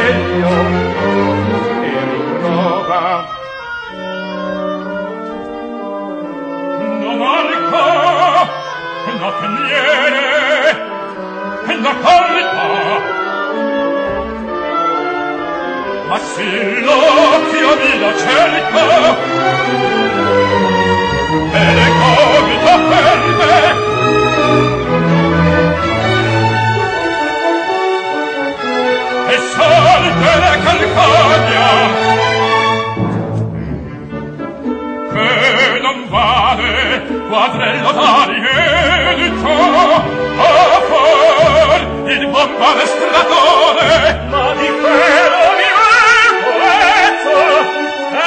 risveglio e ritrova. Non arca, no peniere, la carità, ma se l'occhio mi la cerca, e le covita ferme. Salte la calcagna che non vale quadrello d'arie di ciò a far il buon balestratore ma di quello mi valezzo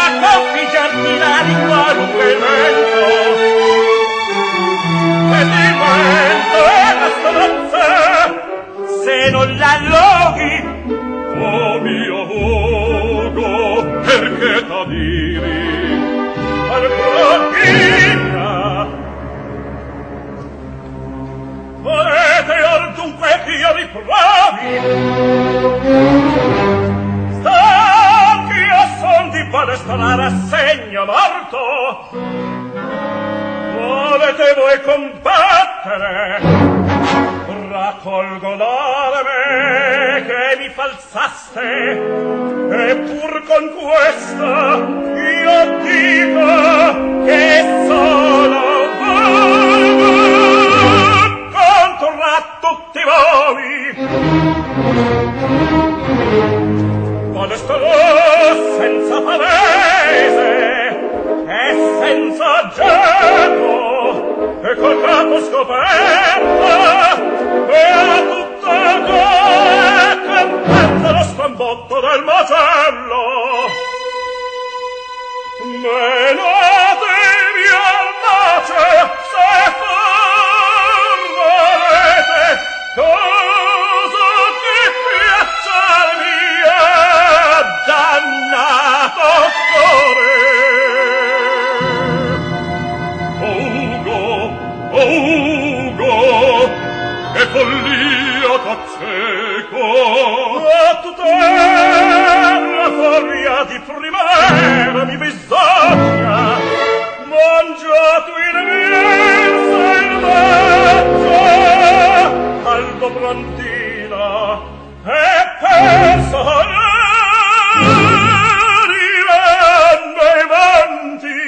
a coffi giardinari qualunque vento e di vento è la stronza se non l'alloghi oh mio vogo, perché t'adiri al prodigna? Volete or dunque che io vi provi? Stanch'io son di balestonare a segno morto. Volete voi combattere? Raccolgo l'arme che mi falsaste e pur con questa io dico che sono vago contro a tutti voi balestarò senza palese e senza gioco e col capo scoperto e a tutta gola campezza lo stambotto del macello menatemi al pace se formalete cosa che piazzarmi è dannato cuore Ugo e follia t'azzeco a tutta la furia di primavera mi bisogna mangiato in mezzo il mazzo Aldobrandino e pensare rirando i vanti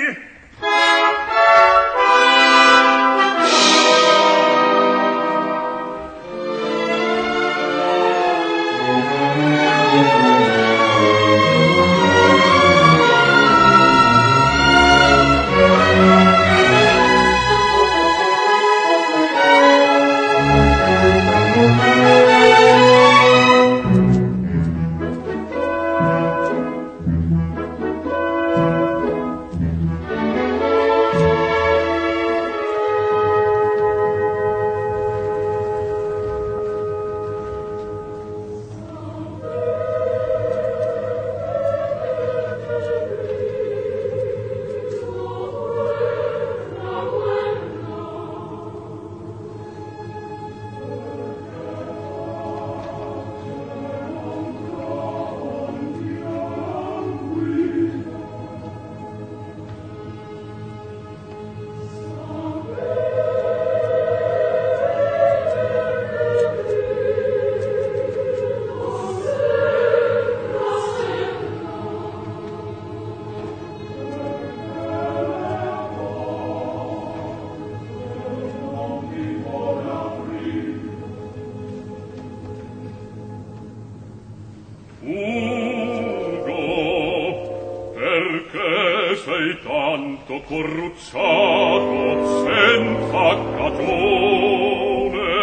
corrucciato senza cagione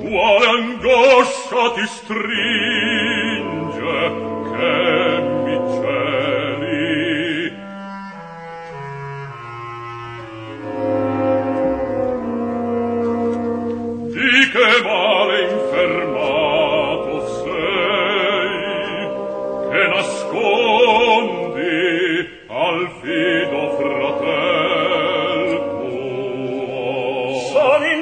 quale angoscia ti stringe che mi celi di che vale infermare nascondi al fido fratel tuo. Sono in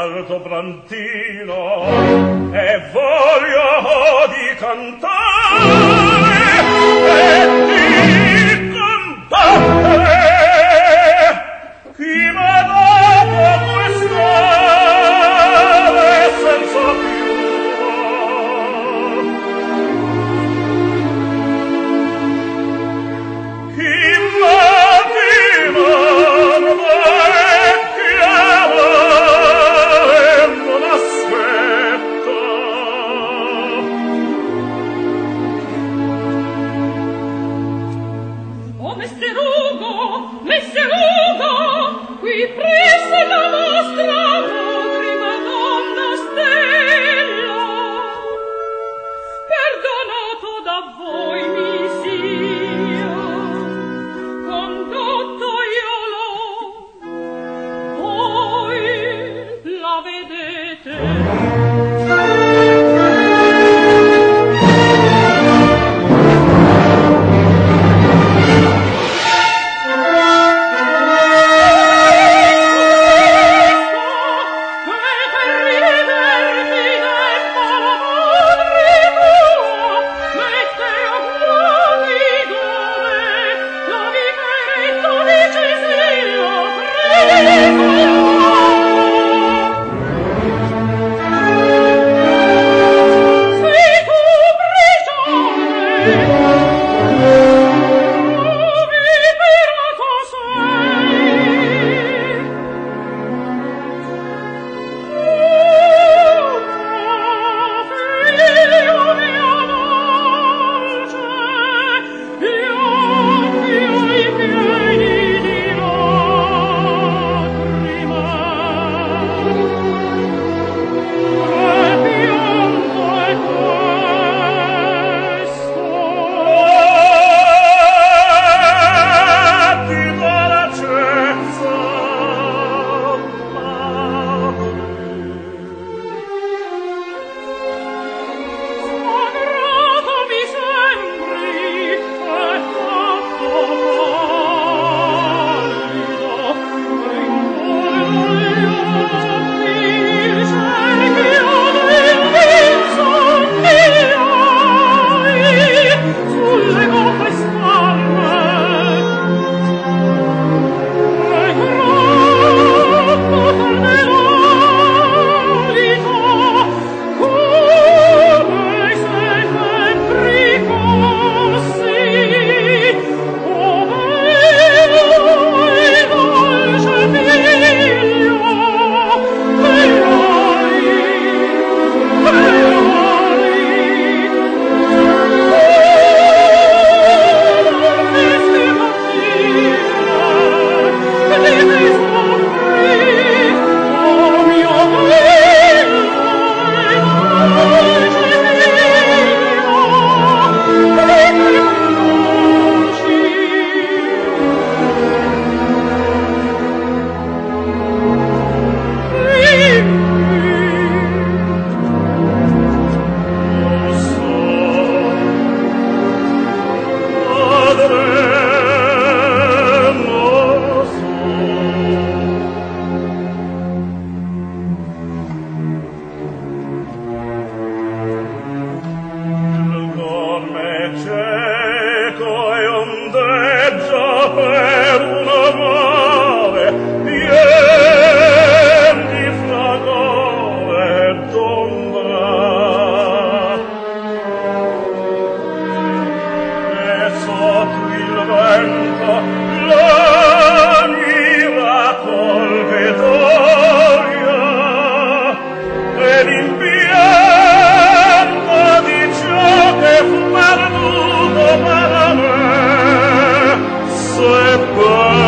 Aldobrandino, e voglio di cantare e di cantare chi m'ha dato quest'ore senza più chi Whoa!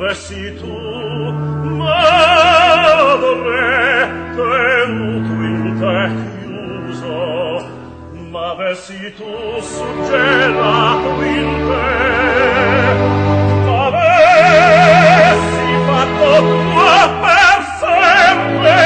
avessi tu madre tenuto in te chiuso, m'avessi tu suggellato in te, m'avessi fatto tua per sempre.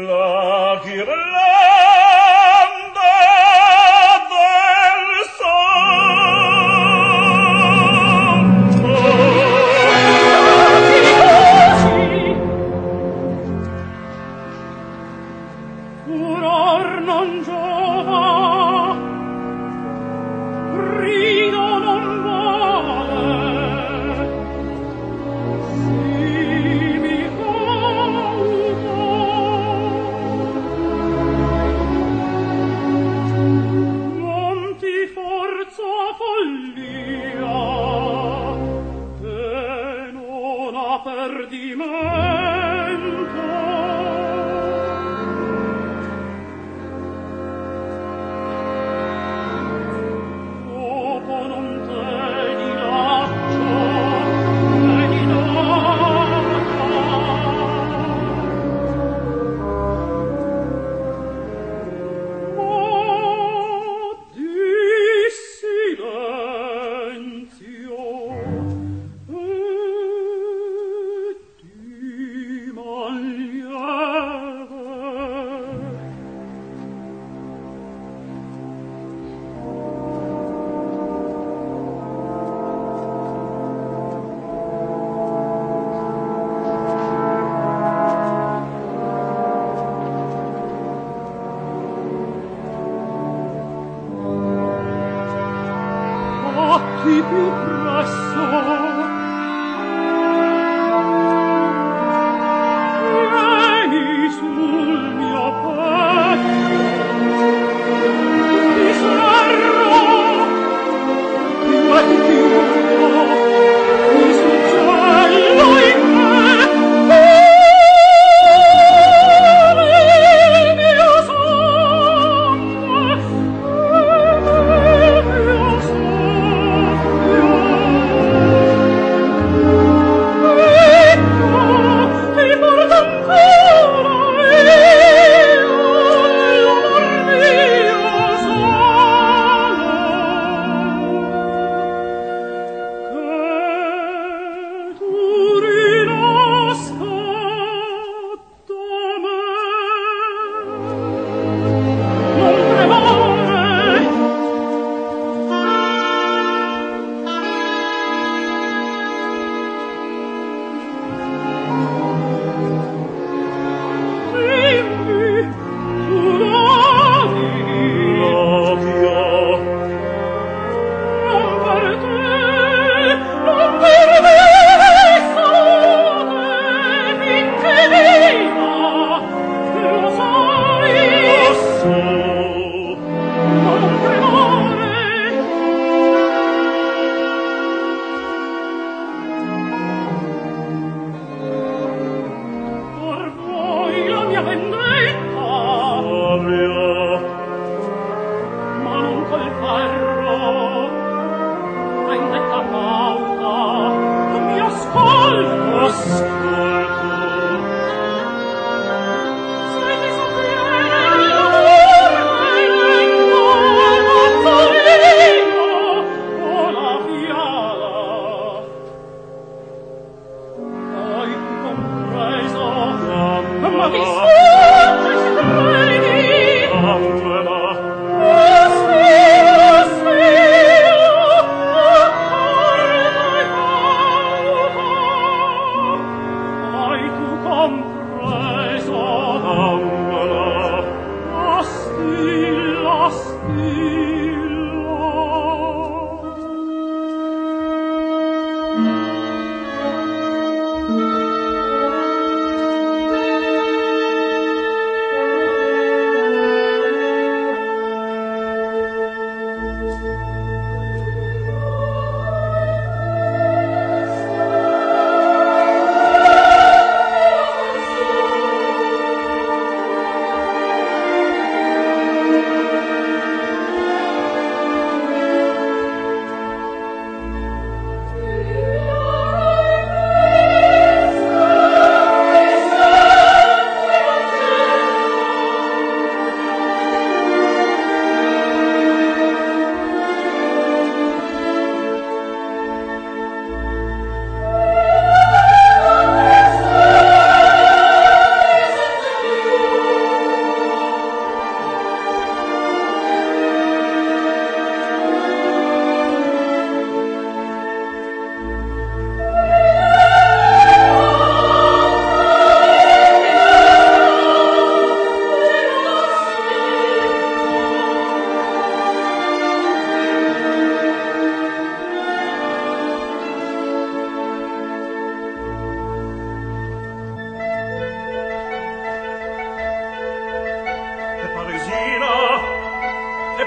la ghirlanda del santo. Curar non giova, rido non vuole.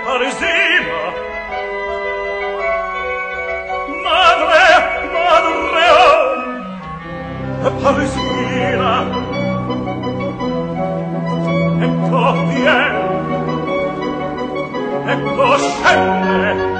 Parisina, madre, madre, Parisina, ecco viene, ecco scende.